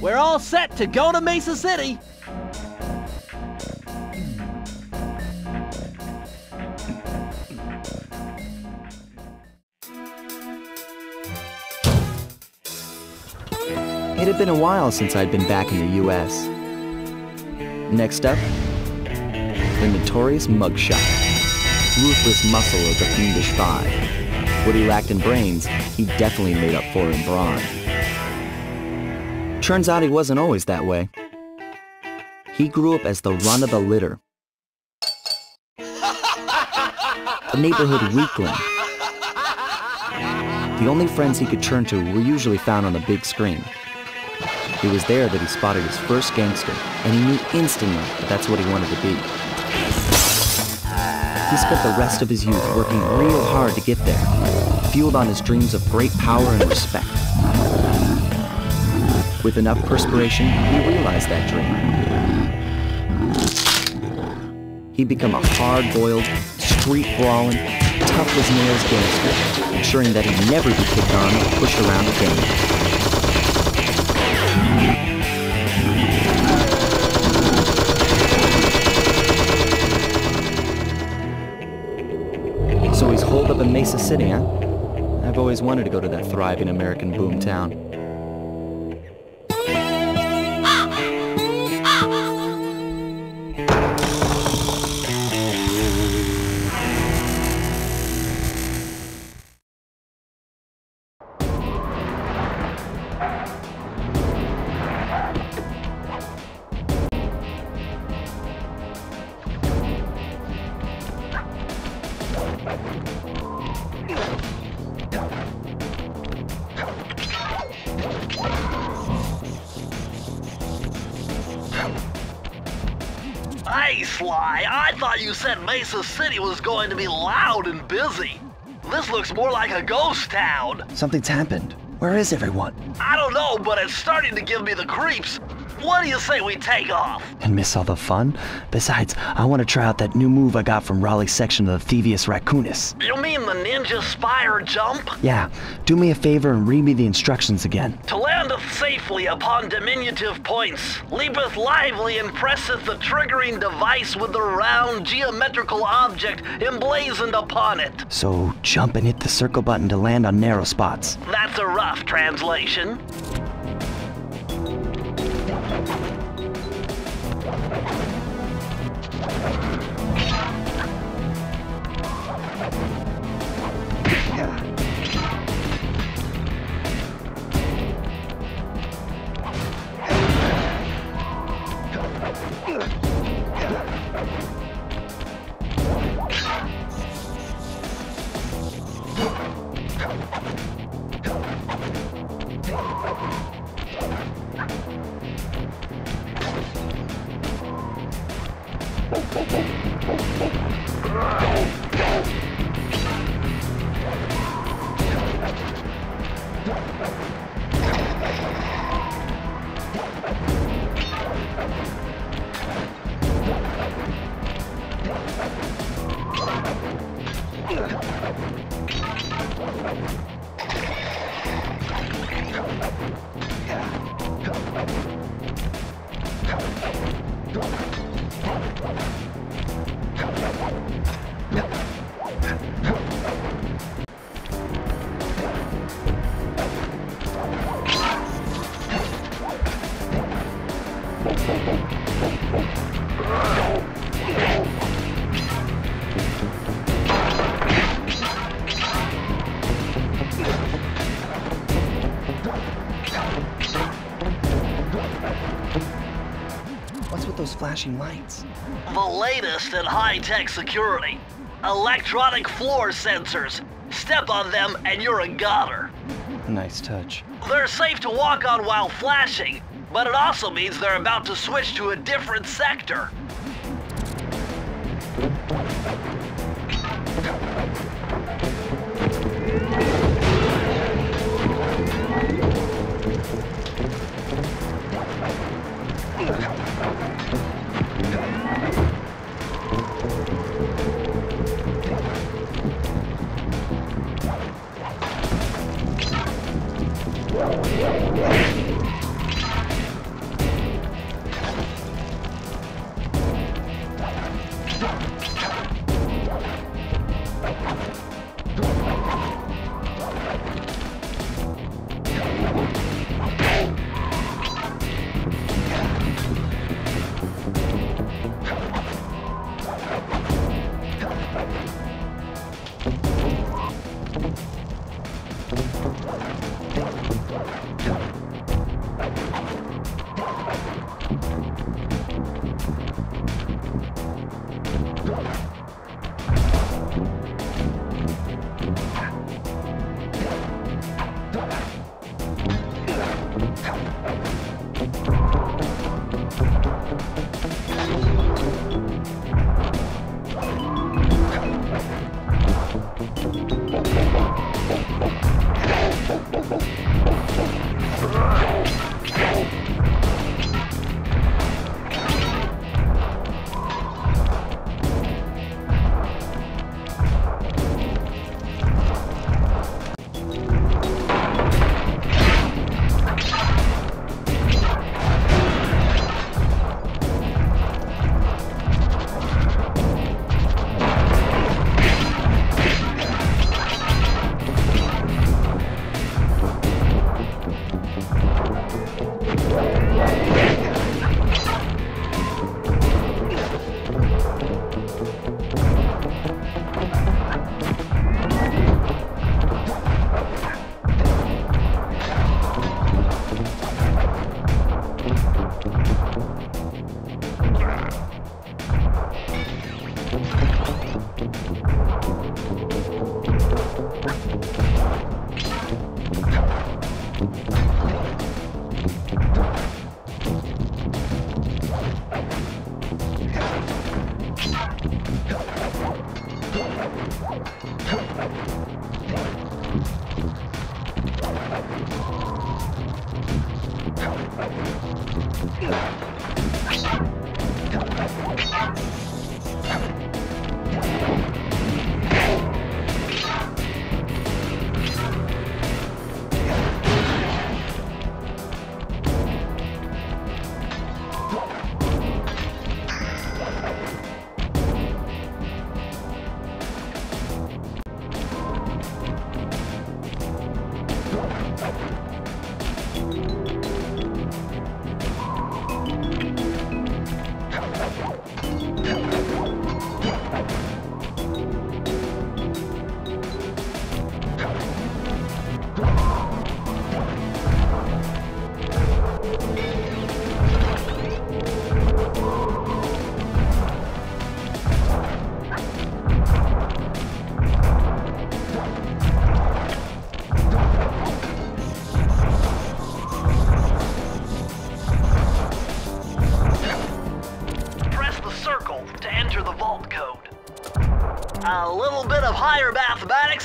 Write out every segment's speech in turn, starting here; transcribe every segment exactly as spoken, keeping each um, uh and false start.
We're all set to go to Mesa City. It had been a while since I'd been back in the U S Next up, the notorious mugshot. Ruthless muscle of the fiendish five. What he lacked in brains, he definitely made up for in brawn. Turns out he wasn't always that way. He grew up as the run of the litter. A neighborhood weakling. The only friends he could turn to were usually found on the big screen. It was there that he spotted his first gangster, and he knew instantly that that's what he wanted to be. He spent the rest of his youth working real hard to get there, fueled on his dreams of great power and respect. With enough perspiration, he realized that dream. He'd become a hard-boiled, street-brawling, tough-as-nails gangster, ensuring that he'd never be picked on or pushed around again. So he's holed up in Mesa City, huh? I've always wanted to go to that thriving American boomtown. Hey, Sly, I thought you said Mesa City was going to be loud and busy. This looks more like a ghost town. Something's happened. Where is everyone? I don't know, but it's starting to give me the creeps. What do you say we take off? And miss all the fun? Besides, I want to try out that new move I got from Raleigh's section of the Thievius Raccoonus. You mean the ninja spire jump? Yeah. Do me a favor and read me the instructions again. To landeth safely upon diminutive points, leapeth lively and presseth the triggering device with the round geometrical object emblazoned upon it. So, jump and hit the circle button to land on narrow spots. That's a rough translation. What's with those flashing lights? The latest in high-tech security. Electronic floor sensors. Step on them and you're a goner. Nice touch. They're safe to walk on while flashing, but it also means they're about to switch to a different sector.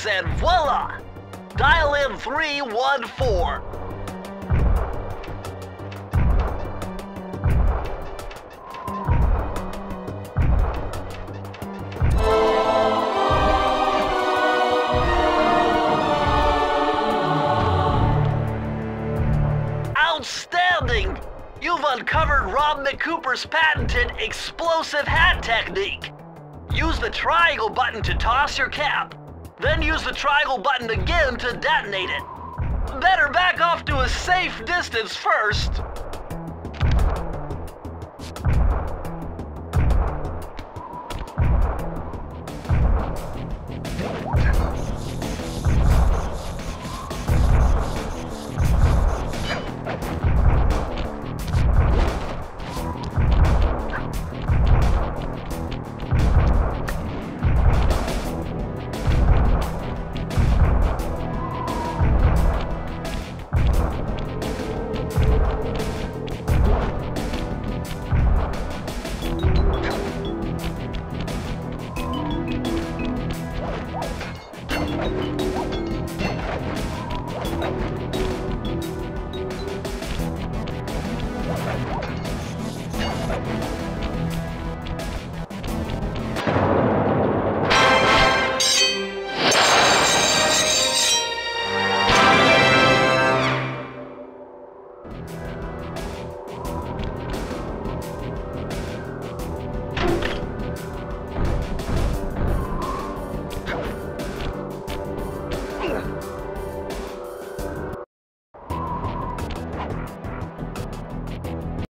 And voila! Dial in three one four. Outstanding! You've uncovered Rob McCooper's patented explosive hat technique. Use the triangle button to toss your cap. Then use the triangle button again to detonate it. Better back off to a safe distance first.